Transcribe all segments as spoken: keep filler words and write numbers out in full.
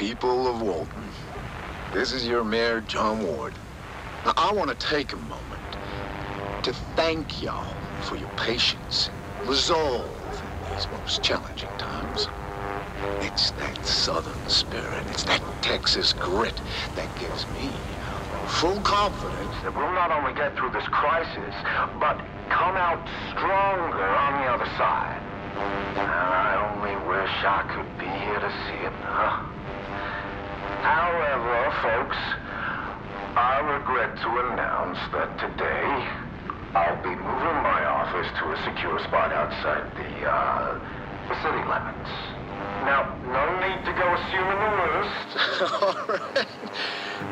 people of Walton, this is your mayor, John Ward. Now, I want to take a moment to thank y'all for your patience and resolve in these most challenging times. It's that Southern spirit, it's that Texas grit that gives me full confidence that we'll not only get through this crisis, but come out stronger on the other side. And I only wish I could be here to see it. Huh? However, folks, I regret to announce that today I'll be moving my office to a secure spot outside the, uh, the city limits. Now, no need to go assuming the worst. All right.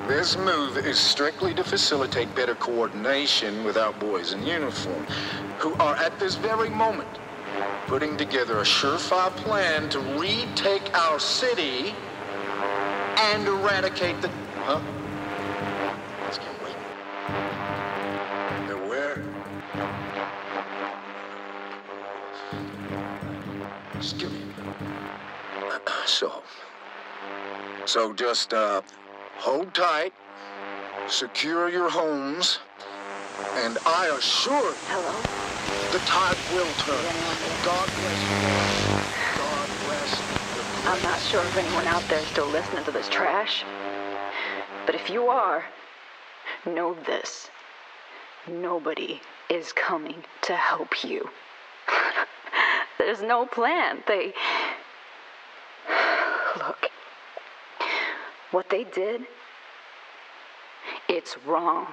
This move is strictly to facilitate better coordination with our boys in uniform, who are at this very moment putting together a surefire plan to retake our city and eradicate the... Huh? Let's get waiting. Now where? Excuse me. So, so just uh, hold tight, secure your homes, and I assure you, hello? The tide will turn. God bless you. God bless you. I'm not sure if anyone out there is still listening to this trash, but if you are, know this. Nobody is coming to help you. There's no plan. They... Look, what they did, it's wrong.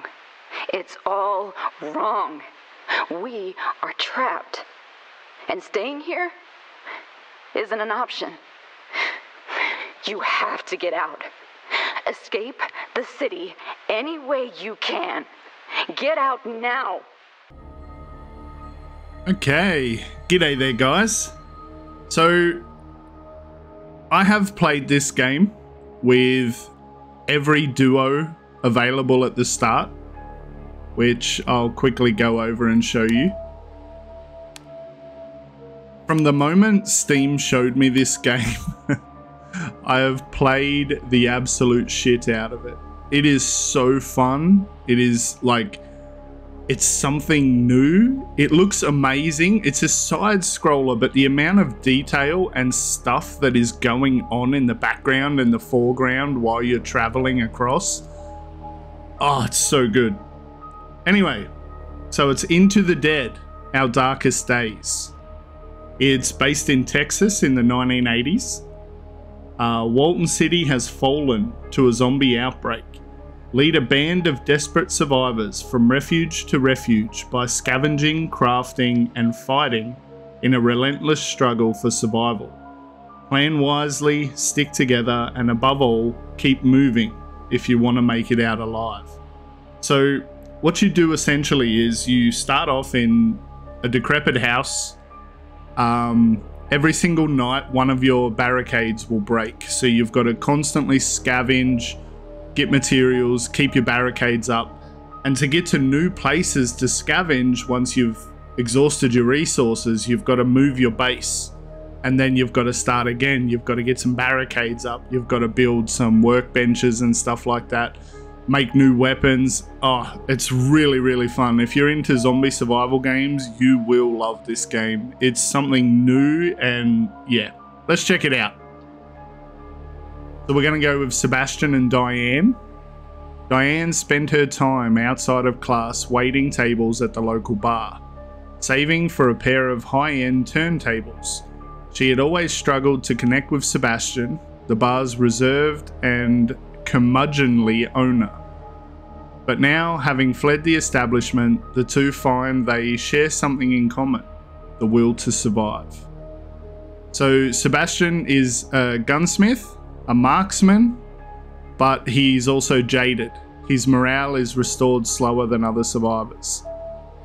It's all wrong. We are trapped. And staying here isn't an option. You have to get out. Escape the city any way you can. Get out now. Okay. G'day there, guys. So... I have played this game with every duo available at the start, which I'll quickly go over and show you. From the moment Steam showed me this game, I have played the absolute shit out of it. It is so fun. It is like, it's something new. It looks amazing. It's a side scroller, but the amount of detail and stuff that is going on in the background and the foreground while you're traveling across. Oh, it's so good. Anyway, so it's Into the Dead, Our Darkest Days. It's based in Texas in the nineteen eighties. Uh, Walton City has fallen to a zombie outbreak. Lead a band of desperate survivors from refuge to refuge by scavenging, crafting, and fighting in a relentless struggle for survival. Plan wisely, stick together, and above all, keep moving if you want to make it out alive. So what you do essentially is you start off in a decrepit house. Um, every single night, one of your barricades will break. So you've got to constantly scavenge, get materials, keep your barricades up, and to get to new places to scavenge, once you've exhausted your resources, you've got to move your base, and then you've got to start again. You've got to get some barricades up, you've got to build some workbenches and stuff like that, make new weapons. Oh, it's really, really fun. If you're into zombie survival games, you will love this game. It's something new, and yeah, let's check it out. So we're going to go with Sebastian and Diane. Diane spent her time outside of class waiting tables at the local bar, saving for a pair of high-end turntables. She had always struggled to connect with Sebastian, the bar's reserved and curmudgeonly owner. But now, having fled the establishment, the two find they share something in common: the will to survive. So Sebastian is a gunsmith, a marksman, but he's also jaded. His morale is restored slower than other survivors.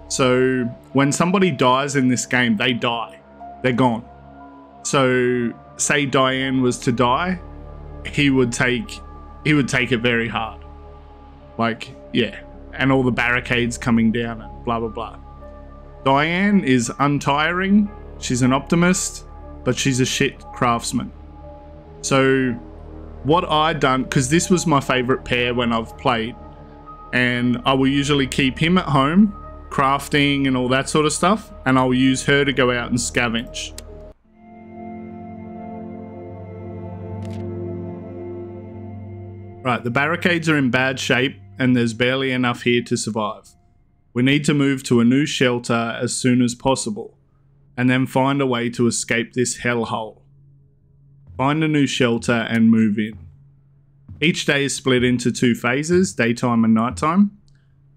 So when somebody dies in this game, they die. They're gone. So say Diane was to die, he would take he would take it very hard. Like, yeah. And all the barricades coming down and blah, blah, blah. Diane is untiring. She's an optimist, but she's a shit craftsman. So what I done, because this was my favorite pair when I've played, and I will usually keep him at home crafting and all that sort of stuff, and I'll use her to go out and scavenge. Right, the barricades are in bad shape and there's barely enough here to survive. We need to move to a new shelter as soon as possible, and then find a way to escape this hellhole. Find a new shelter and move in. Each day is split into two phases, daytime and nighttime.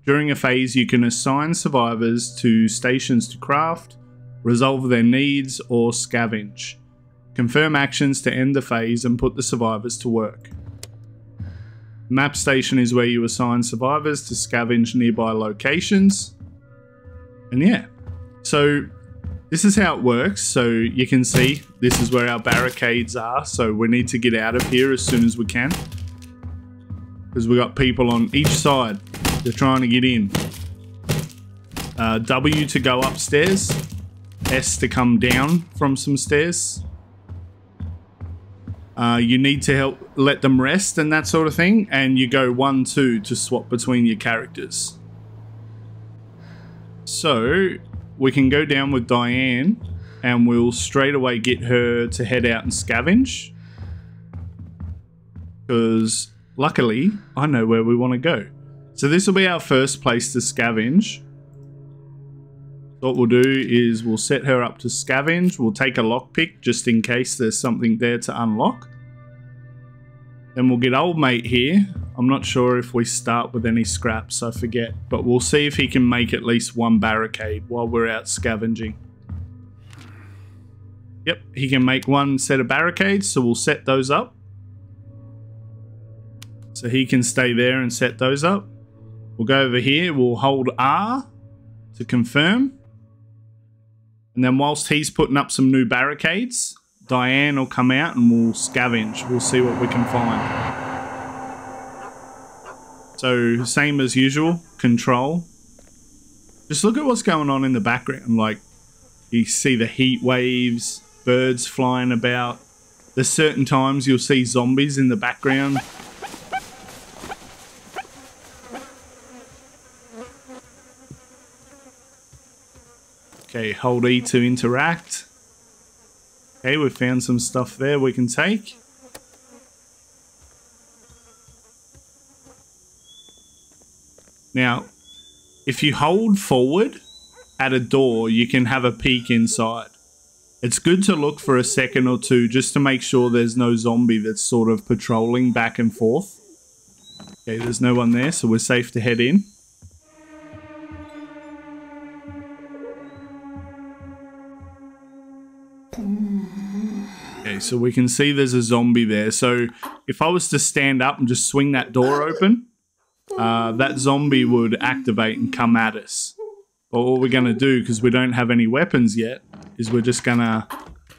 During a phase, you can assign survivors to stations to craft, resolve their needs, or scavenge. Confirm actions to end the phase and put the survivors to work. Map station is where you assign survivors to scavenge nearby locations. And yeah, so this is how it works. So you can see this is where our barricades are, so we need to get out of here as soon as we can, because we got people on each side. They're trying to get in. Uh, W to go upstairs, S to come down from some stairs. Uh, you need to help let them rest and that sort of thing, and you go one two to swap between your characters. So we can go down with Diane and we'll straight away get her to head out and scavenge, because luckily I know where we want to go. So this will be our first place to scavenge. What we'll do is we'll set her up to scavenge. We'll take a lockpick just in case there's something there to unlock. Then we'll get old mate here. I'm not sure if we start with any scraps, I forget, but we'll see if he can make at least one barricade while we're out scavenging. Yep, he can make one set of barricades, so we'll set those up. So he can stay there and set those up. We'll go over here, we'll hold R to confirm. And then whilst he's putting up some new barricades, Diane will come out and we'll scavenge. We'll see what we can find. So same as usual, control. Just look at what's going on in the background. Like, you see the heat waves, birds flying about. There's certain times you'll see zombies in the background. Okay, hold E to interact. Okay, we found some stuff there we can take. Now, if you hold forward at a door, you can have a peek inside. It's good to look for a second or two just to make sure there's no zombie that's sort of patrolling back and forth. Okay, there's no one there, so we're safe to head in. Okay, so we can see there's a zombie there. So if I was to stand up and just swing that door open, uh, that zombie would activate and come at us. But what we're going to do, because we don't have any weapons yet, is we're just going to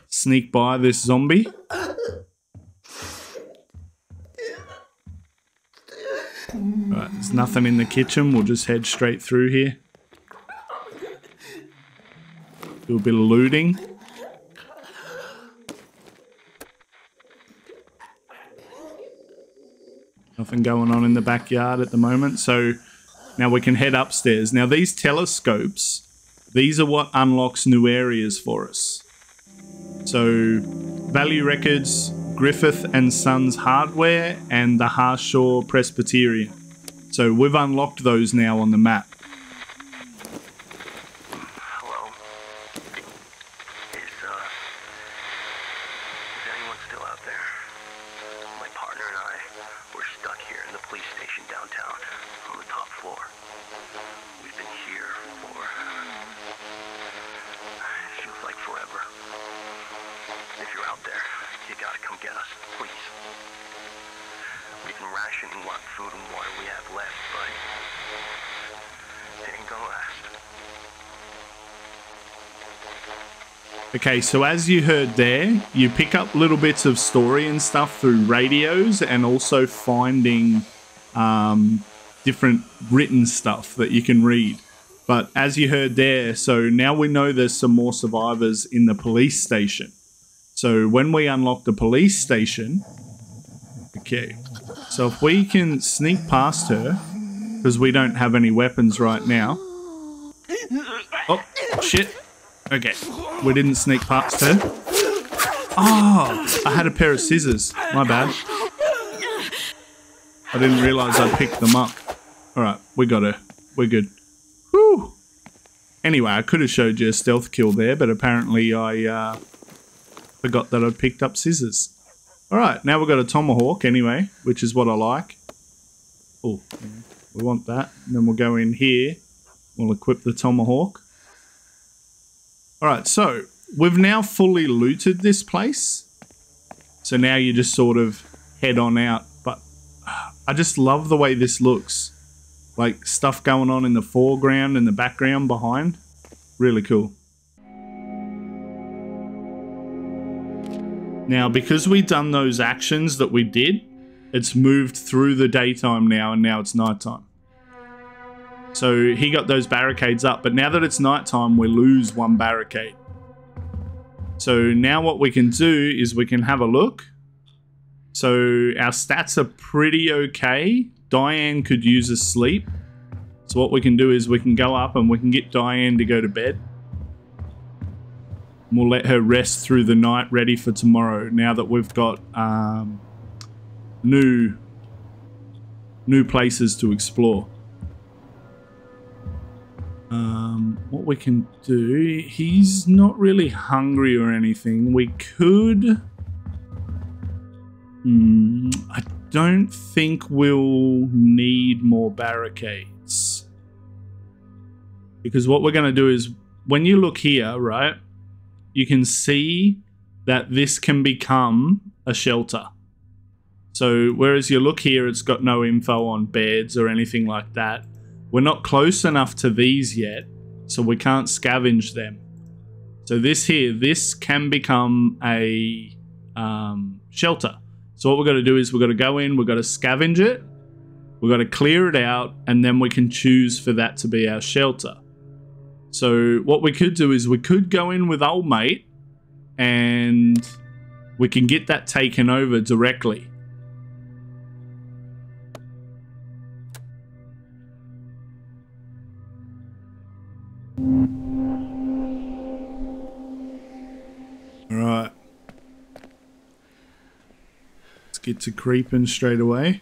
sneak by this zombie. Alright, there's nothing in the kitchen. We'll just head straight through here. Do a bit of looting. Nothing going on in the backyard at the moment, so now we can head upstairs. Now these telescopes, these are what unlocks new areas for us. So Value Records, Griffith and Sons Hardware, and the Harshaw Presbyterian. So we've unlocked those now on the map. Hello. Is, uh, is anyone still out there? My partner and I, we're stuck here in the police station downtown, on the top floor. We've been here for... it feels like forever. If you're out there, you gotta come get us, please. We've been rationing what food and water we have left, but... it ain't gonna last. Okay, so as you heard there, you pick up little bits of story and stuff through radios, and also finding um, different written stuff that you can read. But as you heard there, so now we know there's some more survivors in the police station. So when we unlock the police station, Okay, so if we can sneak past her, because we don't have any weapons right now. Oh, shit. Okay, we didn't sneak past her. Oh, I had a pair of scissors. My bad. I didn't realise I picked them up. Alright, we got her. We're good. Whew. Anyway, I could have showed you a stealth kill there, but apparently I uh, forgot that I picked up scissors. Alright, now we've got a tomahawk anyway, which is what I like. Oh, we want that. And then we'll go in here. We'll equip the tomahawk. Alright, so we've now fully looted this place. So now you just sort of head on out. But uh, I just love the way this looks. Like stuff going on in the foreground and the background behind. Really cool. Now, because we've done those actions that we did, it's moved through the daytime now, and now it's nighttime. So he got those barricades up, but now that it's nighttime, we lose one barricade. So now what we can do is we can have a look. So our stats are pretty okay. Diane could use a sleep. So what we can do is we can go up and we can get Diane to go to bed. We'll let her rest through the night, ready for tomorrow. Now that we've got um, new new places to explore, um, what we can do. He's not really hungry or anything. We could. Hmm, I don't think we'll need more barricades, because what we're going to do is when you look here, right? You can see that this can become a shelter. So whereas you look here, it's got no info on beds or anything like that. We're not close enough to these yet, so we can't scavenge them. So this here, this can become a um, shelter. So what we've got to do is we've got to go in, we've got to scavenge it, we've got to clear it out, and then we can choose for that to be our shelter. So what we could do is we could go in with old mate and we can get that taken over directly. All right. Let's get to creeping straight away.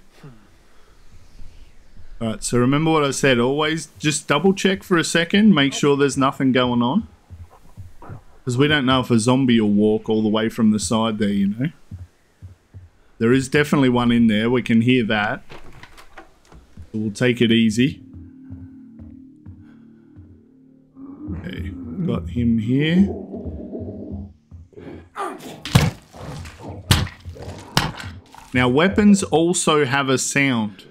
Alright, so remember what I said, always just double check for a second, make sure there's nothing going on. Because we don't know if a zombie will walk all the way from the side there, you know. There is definitely one in there, we can hear that. So we'll take it easy. Okay, got him here. Now weapons also have a sound.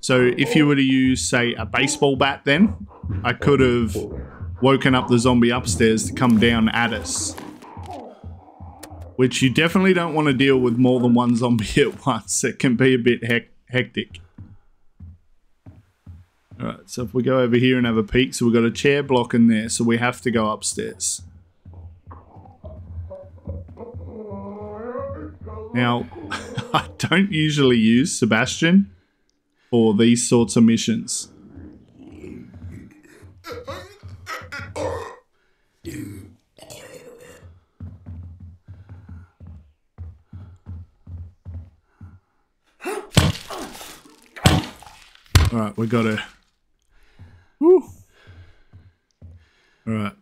So if you were to use, say, a baseball bat then, I could have woken up the zombie upstairs to come down at us. Which you definitely don't want to deal with more than one zombie at once. It can be a bit hec hectic. Alright, so if we go over here and have a peek, so we've got a chair block in there, so we have to go upstairs. Now, I don't usually use Sebastian for these sorts of missions. Alright, we got her. Woo! Alright.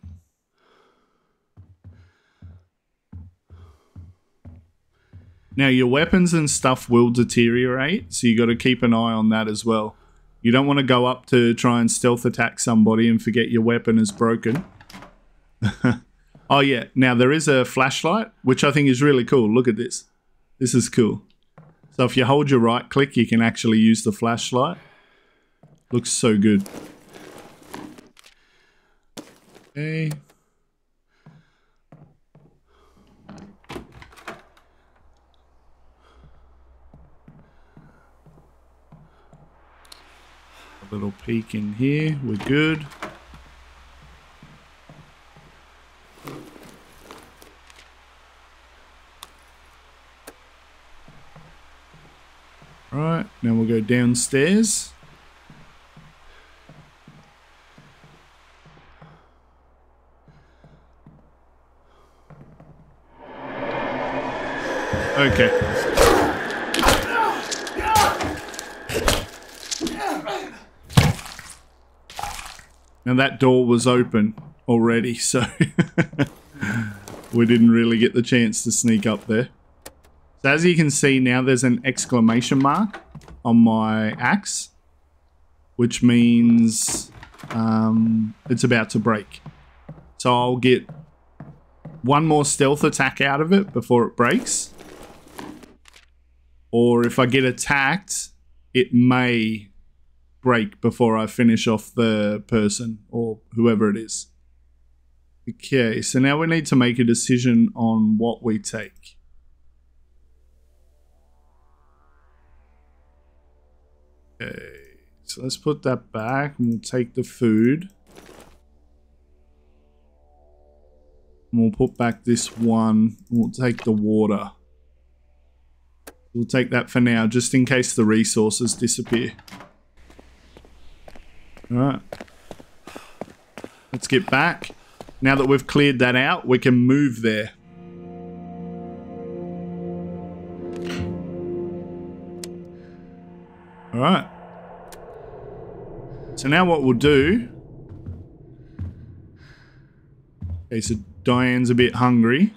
Now your weapons and stuff will deteriorate, so you got to keep an eye on that as well. You don't want to go up to try and stealth attack somebody and forget your weapon is broken. Oh yeah, now there is a flashlight, which I think is really cool. Look at this. This is cool. So if you hold your right click, you can actually use the flashlight. Looks so good. Okay. Little peek in here, we're good. Right, now we'll go downstairs. Okay. Now that door was open already, so we didn't really get the chance to sneak up there. So as you can see now, there's an exclamation mark on my axe, which means um, it's about to break. So I'll get one more stealth attack out of it before it breaks. Or if I get attacked, it may break before I finish off the person or whoever it is. Okay, so now we need to make a decision on what we take. Okay, so let's put that back and we'll take the food. And we'll put back this one and we'll take the water. We'll take that for now, just in case the resources disappear. Alright. Let's get back. Now that we've cleared that out, we can move there. Alright. So now what we'll do... Okay, so Diane's a bit hungry.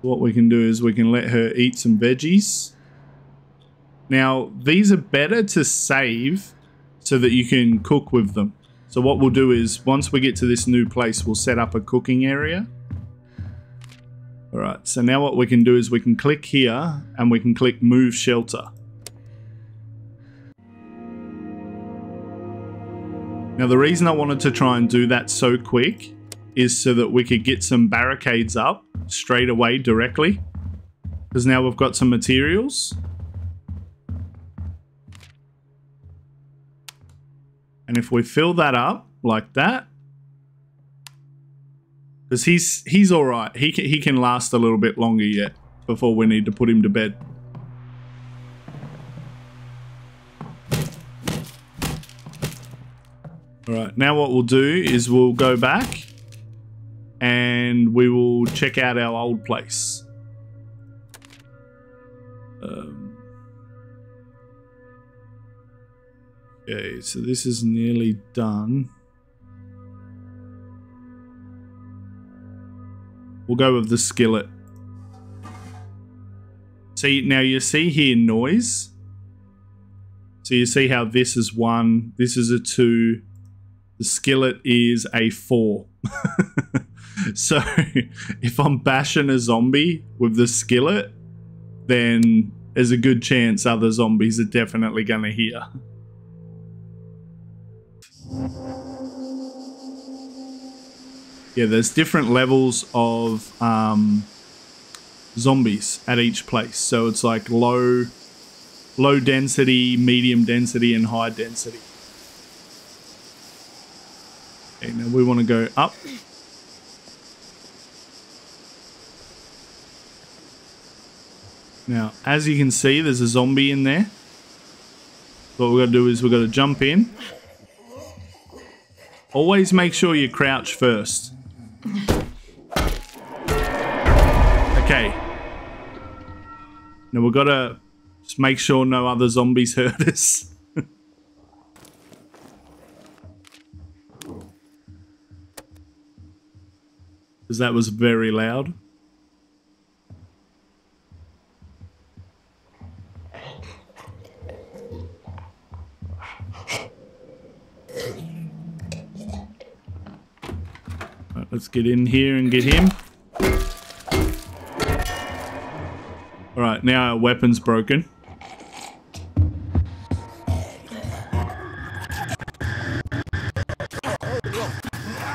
What we can do is we can let her eat some veggies. Now, these are better to save so that you can cook with them. So what we'll do is, once we get to this new place, we'll set up a cooking area. All right, so now what we can do is we can click here and we can click move shelter. Now, the reason I wanted to try and do that so quick is so that we could get some barricades up straight away directly, because now we've got some materials and if we fill that up like that, because he's he's all right, he can, he can last a little bit longer yet before we need to put him to bed. All right, now what we'll do is we'll go back and we will check out our old place. Um, okay, so this is nearly done. We'll go with the skillet. See, now you see here noise. So you see how this is one, this is a two, the skillet is a four. So if I'm bashing a zombie with the skillet, then there's a good chance other zombies are definitely going to hear. Yeah, there's different levels of um, zombies at each place. So it's like low, low density, medium density, and high density. Okay, now we want to go up. Now, as you can see, there's a zombie in there. What we've got to do is we've got to jump in. Always make sure you crouch first. Okay. Now, we've got to just make sure no other zombies hurt us. Because that was very loud. Let's get in here and get him. Alright, now our weapon's broken.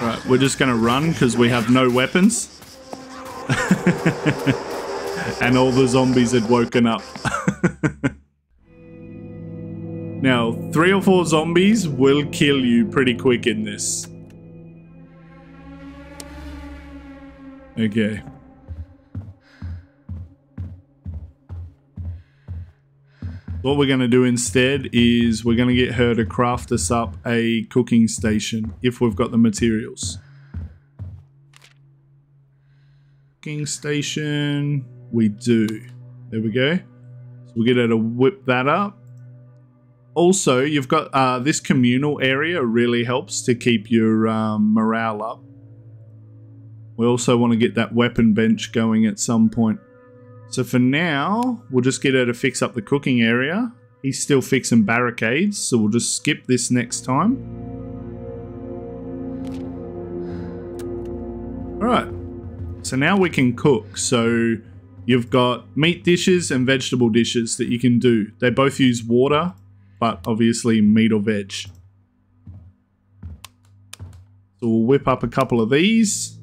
Alright, we're just going to run because we have no weapons. And all the zombies had woken up. Now, three or four zombies will kill you pretty quick in this. Okay. What we're going to do instead is we're going to get her to craft us up a cooking station if we've got the materials. Cooking station, we do. There we go. So we'll get her to whip that up. Also, you've got uh, this communal area really helps to keep your um, morale up. We also want to get that weapon bench going at some point. So for now, we'll just get her to fix up the cooking area. He's still fixing barricades, so we'll just skip this next time. Alright, so now we can cook. So you've got meat dishes and vegetable dishes that you can do. They both use water, but obviously meat or veg. So we'll whip up a couple of these.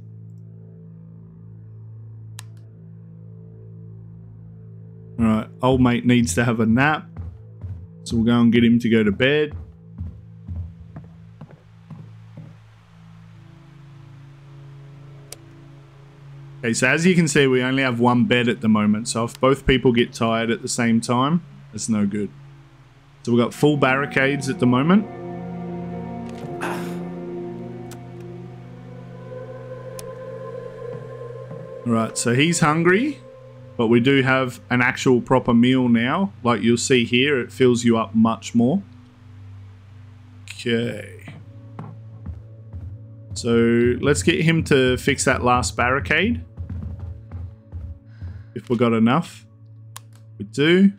Alright, old mate needs to have a nap, so we'll go and get him to go to bed. Okay, so as you can see, we only have one bed at the moment, so if both people get tired at the same time, that's no good. So we've got full barricades at the moment. Alright, so he's hungry. But we do have an actual proper meal now. Like you'll see here, it fills you up much more. Okay. So let's get him to fix that last barricade. If we got enough. We do.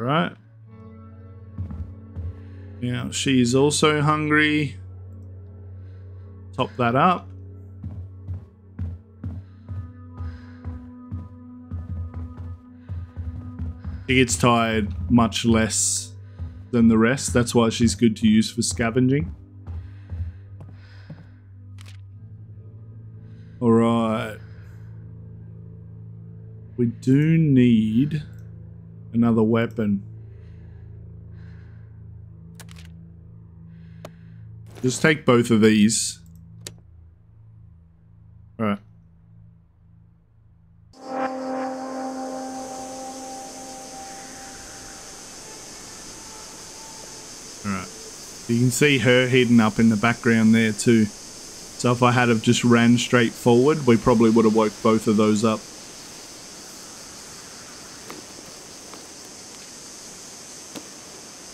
All right. Now she's also hungry. Top that up. She gets tired much less than the rest. That's why she's good to use for scavenging. Alright. We do need another weapon. Just take both of these. Alright. You can see her hidden up in the background there too. So if I had have just ran straight forward, we probably would have woke both of those up.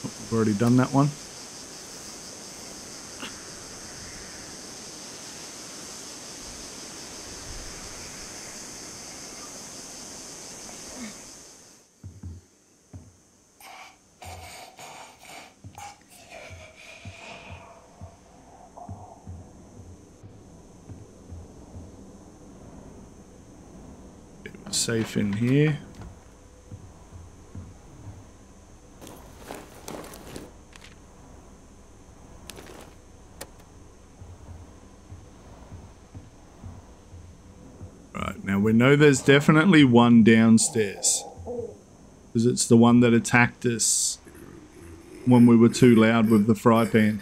Oh, we've already done that one. Safe in here. Right, now we know there's definitely one downstairs, because it's the one that attacked us when we were too loud with the fry pan.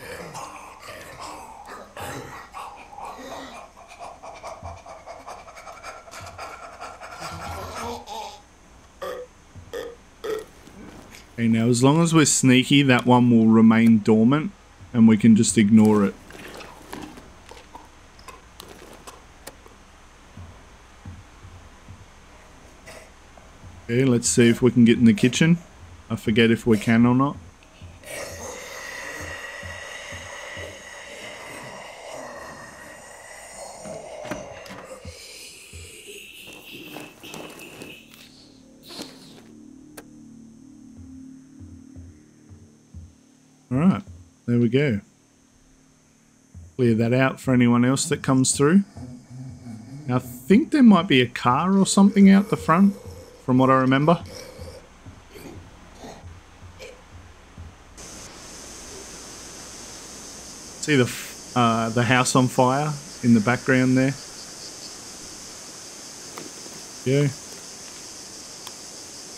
Okay, now as long as we're sneaky, that one will remain dormant and we can just ignore it. Okay, let's see if we can get in the kitchen. I forget if we can or not. Alright, there we go. Clear that out for anyone else that comes through. Now, I think there might be a car or something out the front, from what I remember. See the, uh, the house on fire in the background there? Yeah.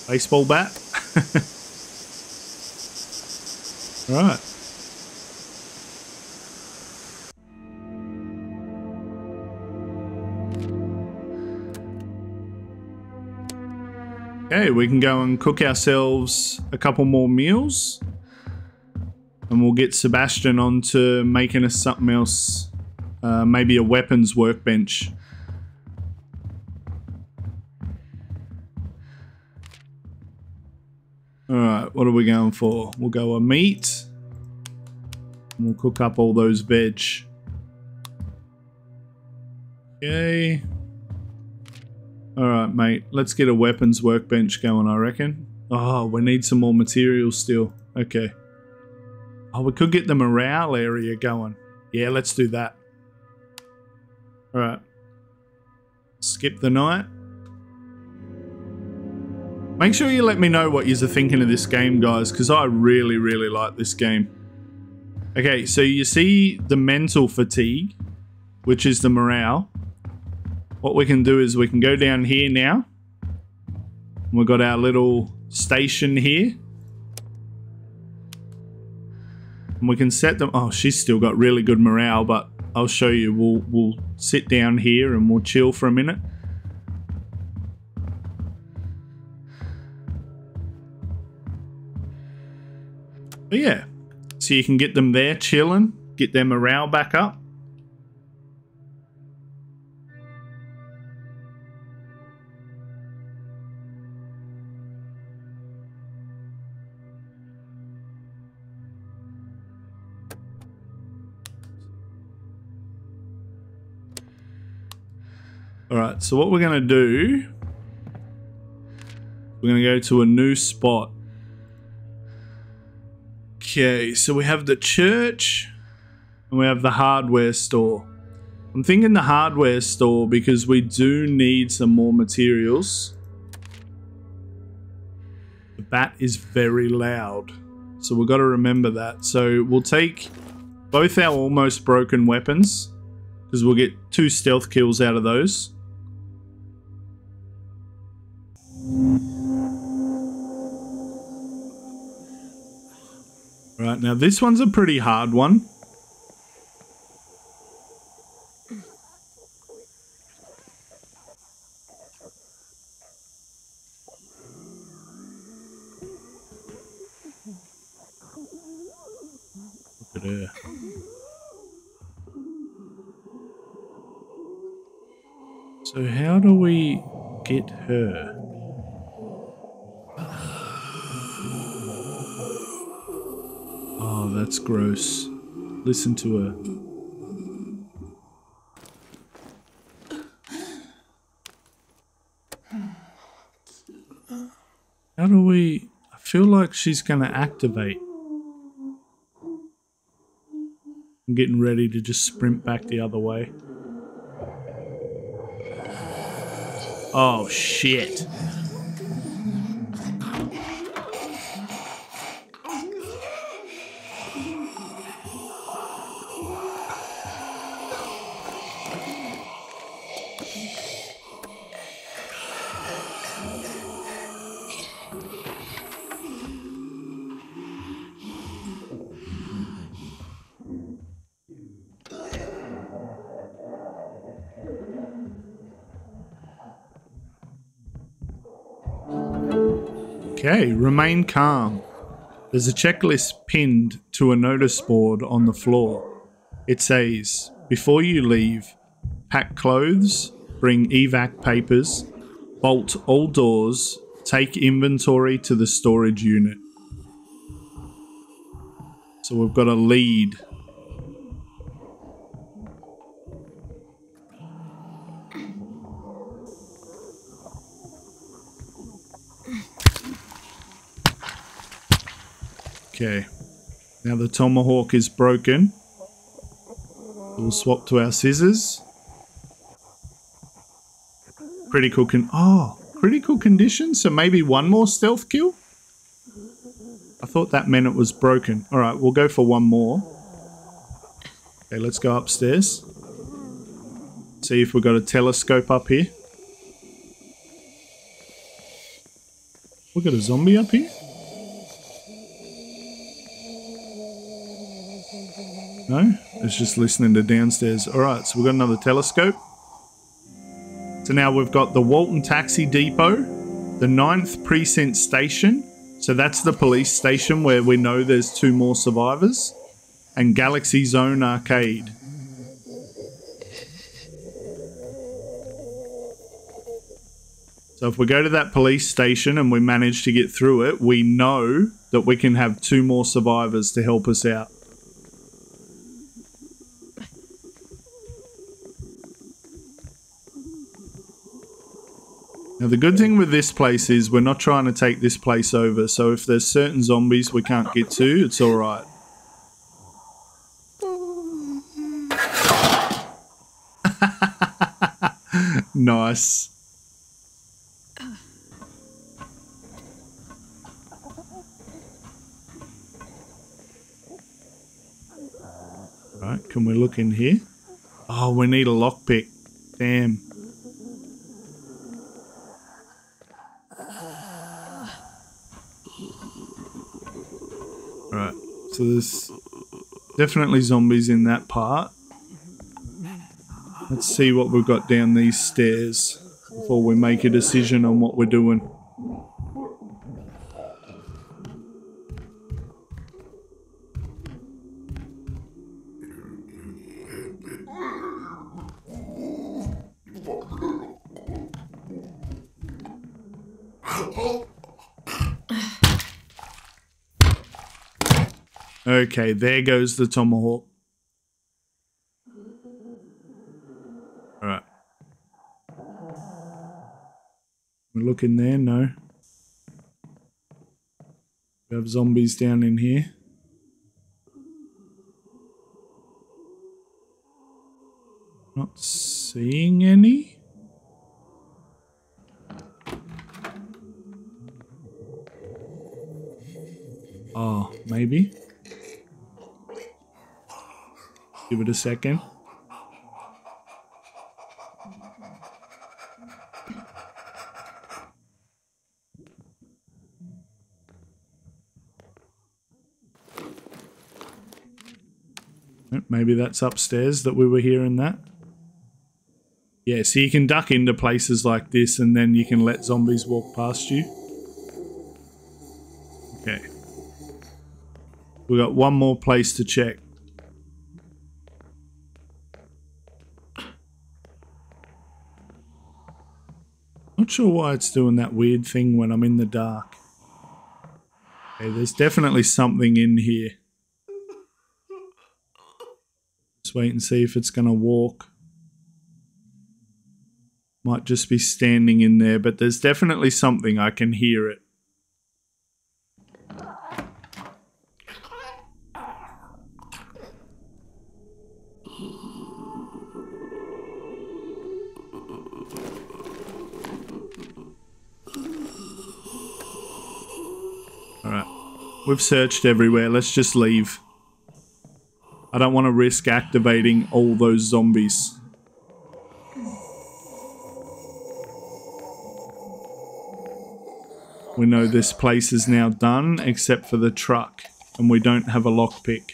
Baseball bat. Right. Okay, we can go and cook ourselves a couple more meals. And we'll get Sebastian on to making us something else. Uh, maybe a weapons workbench. Alright, what are we going for? We'll go a meat. And we'll cook up all those veg. Okay. Alright, mate. Let's get a weapons workbench going, I reckon. Oh, we need some more materials still. Okay. Oh, we could get the morale area going. Yeah, let's do that. Alright. Skip the night. Make sure you let me know what you're thinking of this game, guys, because I really, really like this game. Okay, so you see the mental fatigue, which is the morale. What we can do is we can go down here now. We've got our little station here. And we can set them... Oh, she's still got really good morale, but I'll show you. We'll, we'll sit down here and we'll chill for a minute. But yeah, so you can get them there chilling, get their morale back up. All right, so what we're gonna do, we're gonna go to a new spot. Okay, so we have the church and we have the hardware store. I'm thinking the hardware store because we do need some more materials. The bat is very loud, so we've got to remember that. So we'll take both our almost broken weapons because we'll get two stealth kills out of those. Right, now this one's a pretty hard one. Look at her. So how do we get her? That's gross. Listen to her. How do we... I feel like she's going to activate. I'm getting ready to just sprint back the other way. Oh, shit. Okay, remain calm. There's a checklist pinned to a notice board on the floor. It says, before you leave, pack clothes, bring evac papers, bolt all doors, take inventory to the storage unit. So we've got a lead. Okay, now the tomahawk is broken. We'll swap to our scissors. Critical con- oh, critical condition? So maybe one more stealth kill? I thought that meant it was broken. Alright, we'll go for one more. Okay, let's go upstairs. See if we've got a telescope up here. We've got a zombie up here? No, it's just listening to downstairs. Alright, so we've got another telescope. So now we've got the Walton Taxi Depot, the ninth Precinct Station. So that's the police station where we know there's two more survivors. And Galaxy Zone Arcade. So if we go to that police station and we manage to get through it, we know that we can have two more survivors to help us out. Now the good thing with this place is we're not trying to take this place over, so if there's certain zombies we can't get to, it's alright. Nice. Alright, can we look in here? Oh, we need a lockpick. Damn. Right, so there's definitely zombies in that part. Let's see what we've got down these stairs before we make a decision on what we're doing. Okay, there goes the tomahawk. Alright. We're looking there, no. We have zombies down in here. Not seeing any. Oh, maybe. Give it a second. Maybe that's upstairs that we were hearing that. Yeah, so you can duck into places like this and then you can let zombies walk past you. Okay. We got one more place to check. Not sure why it's doing that weird thing when I'm in the dark. Okay, there's definitely something in here. Just wait and see if it's going to walk. Might just be standing in there, but there's definitely something. I can hear it. We've searched everywhere. Let's just leave. I don't want to risk activating all those zombies. We know this place is now done, except for the truck, and we don't have a lockpick.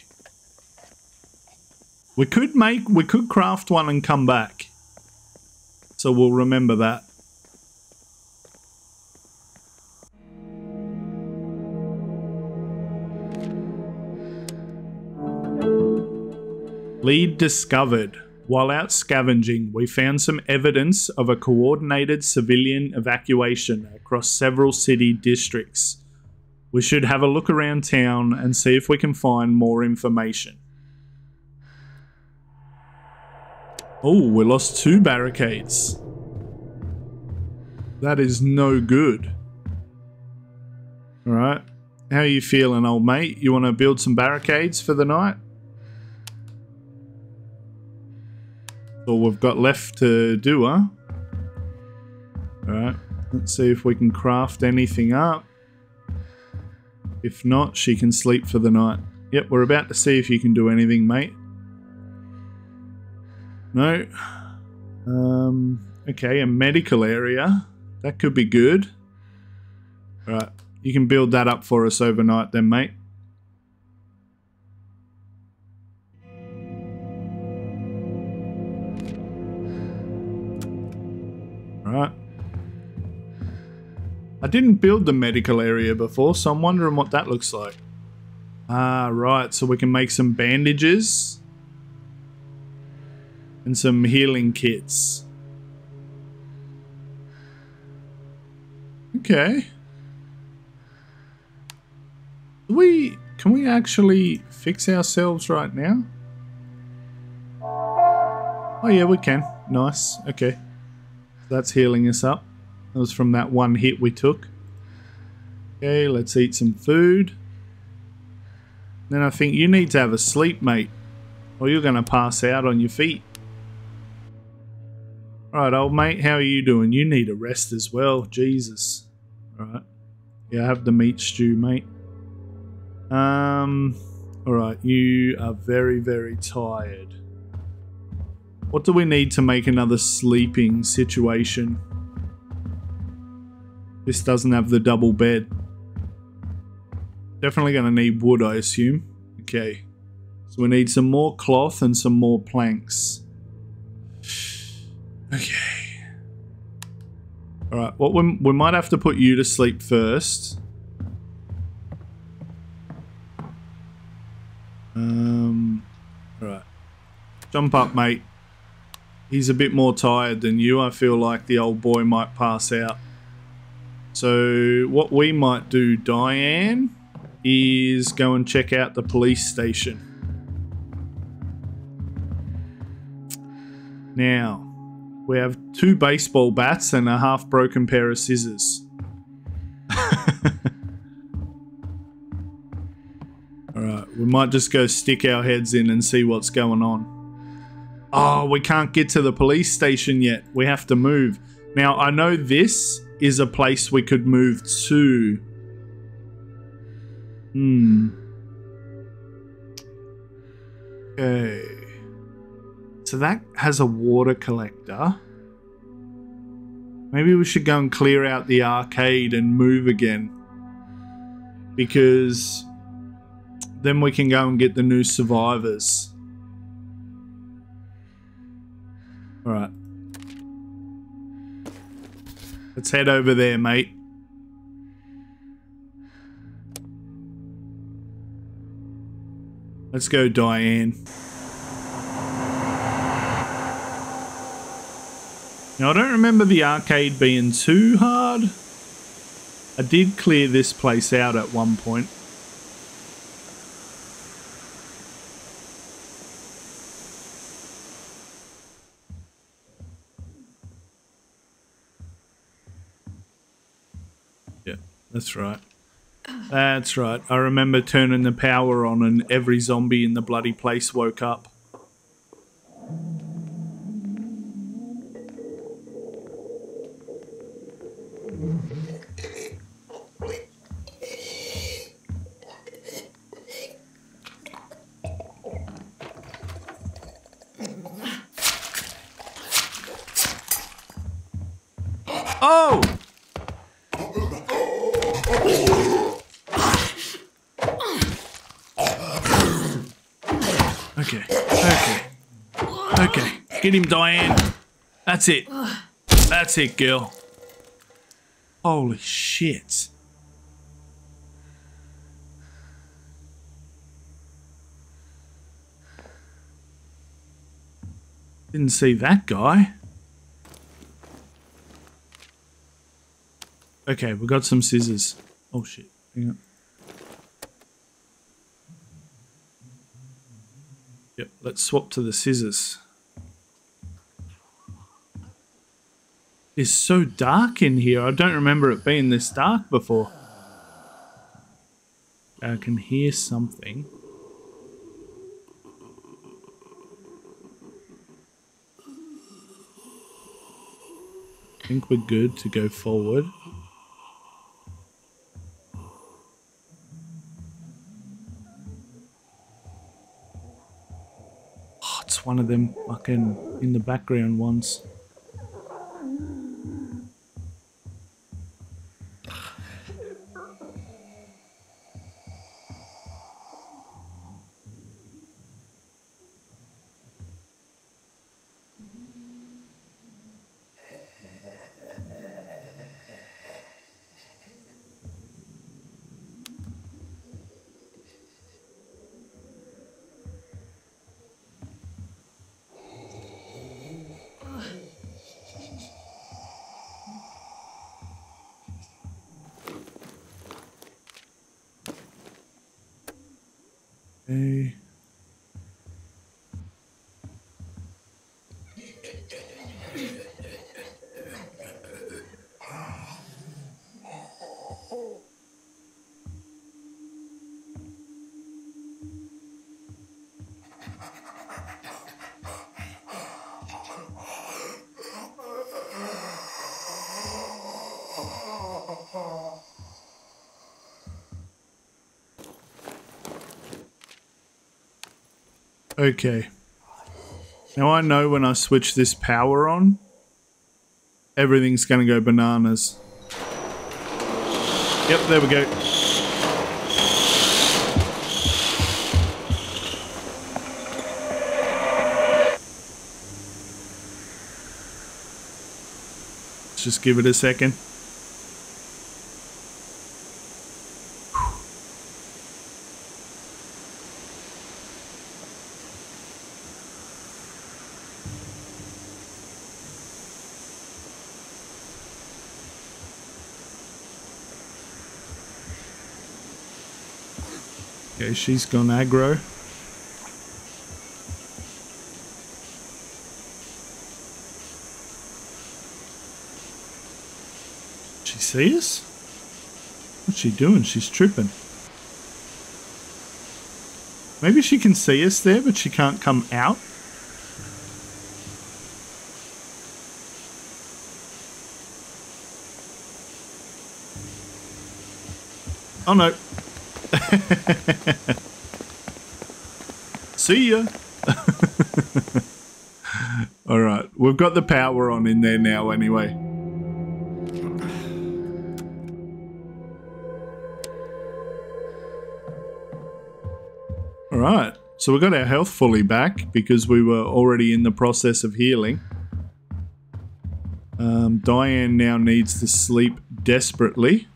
We could make, we could craft one and come back. So we'll remember that. Lead discovered. While out scavenging, we found some evidence of a coordinated civilian evacuation across several city districts. We should have a look around town and see if we can find more information. Oh, we lost two barricades. That is no good. Alright, how are you feeling, old mate? You want to build some barricades for the night? All we've got left to do, huh? Alright, let's see if we can craft anything up. If not, she can sleep for the night. Yep, we're about to see if you can do anything, mate. No. Um, okay, a medical area. That could be good. Alright, you can build that up for us overnight then, mate. I I didn't build the medical area before, so I'm wondering what that looks like. Ah, right, so we can make some bandages and some healing kits. Okay. We can we actually fix ourselves right now? Oh yeah, we can. Nice. Okay. That's healing us up. That was from that one hit we took. Okay, let's eat some food. Then I think you need to have a sleep, mate, or you're going to pass out on your feet. Alright, old mate, how are you doing? You need a rest as well. Jesus. Alright. Yeah, have the meat stew, mate. Um, Alright, you are very, very tired. What do we need to make another sleeping situation? This doesn't have the double bed. Definitely going to need wood, I assume. Okay. So we need some more cloth and some more planks. Okay. Alright, what we, we might have to put you to sleep first. Um, Alright. Jump up, mate. He's a bit more tired than you. I feel like the old boy might pass out. So what we might do, Diane, is go and check out the police station. Now, we have two baseball bats and a half broken pair of scissors. Alright, we might just go stick our heads in and see what's going on. Oh, we can't get to the police station yet. We have to move. Now, I know this is a place we could move to. Hmm. Okay. So that has a water collector. Maybe we should go and clear out the arcade and move again. Because then we can go and get the new survivors. Alright. Let's head over there, mate. Let's go, Diane. Now, I don't remember the arcade being too hard. I did clear this place out at one point. That's right. That's right. I remember turning the power on and every zombie in the bloody place woke up. Okay, okay, okay. Get him, Diane. That's it. That's it, girl. Holy shit. Didn't see that guy. Okay, we got some scissors. Oh shit, hang on. Yep, let's swap to the scissors. It's so dark in here. I don't remember it being this dark before. I can hear something. I think we're good to go forward. One of them fucking in the background ones. Okay. Okay, now I know when I switch this power on, everything's gonna go bananas. Yep, there we go. Let's just give it a second. Okay, she's gone aggro. She see us? What's she doing? She's tripping. Maybe she can see us there, but she can't come out. Oh no. See ya. All right, we've got the power on in there now anyway. All right, so we got our health fully back because we were already in the process of healing. Um, Diane now needs to sleep desperately.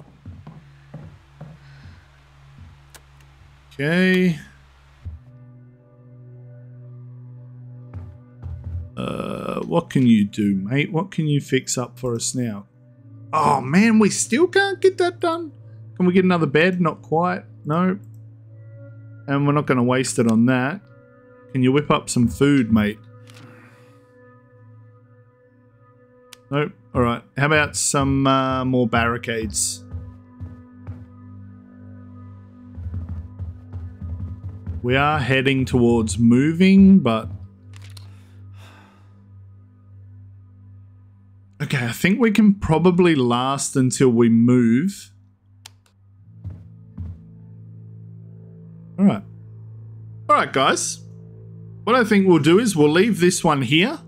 Okay. Uh, what can you do, mate? What can you fix up for us now? Oh, man, we still can't get that done. Can we get another bed? Not quite. No. And we're not going to waste it on that. Can you whip up some food, mate? Nope. All right. How about some uh, more barricades? We are heading towards moving, but... Okay, I think we can probably last until we move. Alright. Alright, guys. What I think we'll do is we'll leave this one here.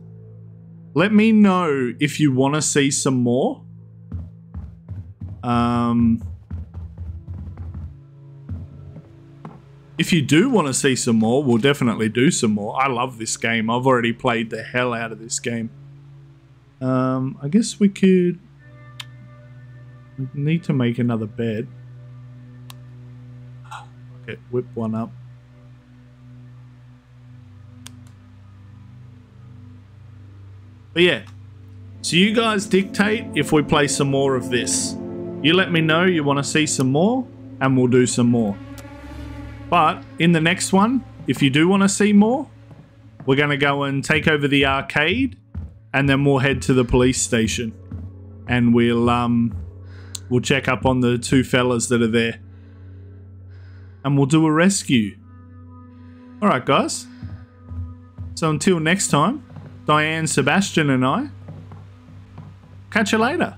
Let me know if you want to see some more. Um... If you do want to see some more, we'll definitely do some more. I love this game. I've already played the hell out of this game. Um, I guess we could... We need to make another bed. Okay, whip one up. But yeah. So you guys dictate if we play some more of this. You let me know you want to see some more, and we'll do some more. But in the next one, if you do want to see more, we're going to go and take over the arcade, and then we'll head to the police station, and we'll um we'll check up on the two fellas that are there, and we'll do a rescue. All right, guys. So until next time, Diane, Sebastian, and I. Catch you later.